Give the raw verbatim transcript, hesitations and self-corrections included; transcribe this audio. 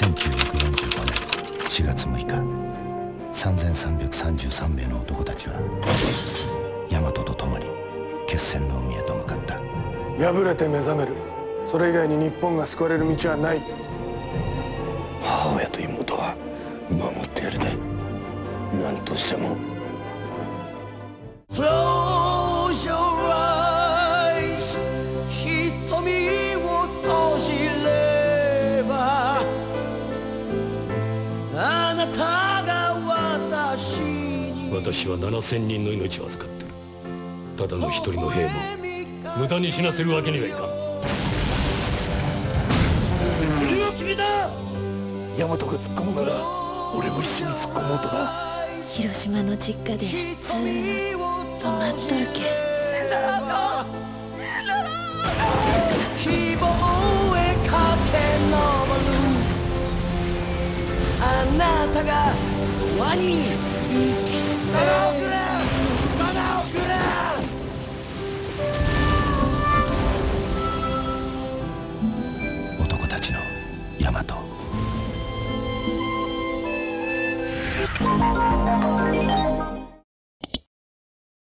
せんきゅうひゃくよんじゅうごねんしがつむいか、 さんぜんさんびゃくさんじゅうさん 名の男たちは大和と共に決戦の海へと向かった。敗れて目覚める、それ以外に日本が救われる道はない。母親と妹は守ってやりたい、何としても。私は ななせんにんの命を預かってる。ただの一人の兵も無駄に死なせるわけにはいかん。国は君だ。大和が突っ込むなら俺も一緒に突っ込もうとな。広島の実家でずーっと待っとるけん。セナラのセナラ希望へ駆け上る、あなたが永遠に